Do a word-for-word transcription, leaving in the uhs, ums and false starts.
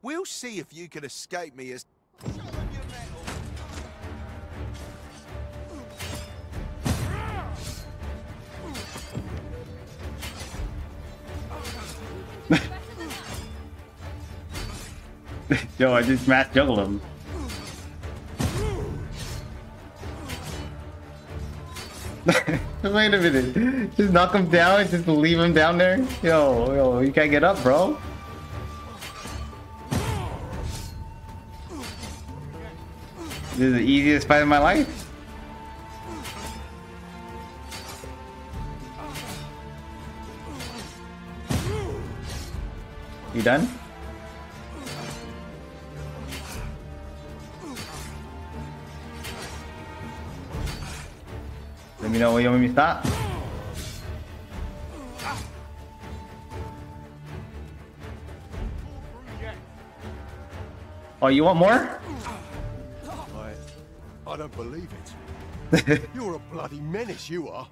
We'll see if you can escape me as... Yo, I just mass juggled him. Wait a minute. Just knock him down and just leave him down there? Yo, yo, you can't get up, bro. This is the easiest fight of my life. You done? Let me know when you want me to stop. Oh, you want more? I, I don't believe it. You're a bloody menace, you are.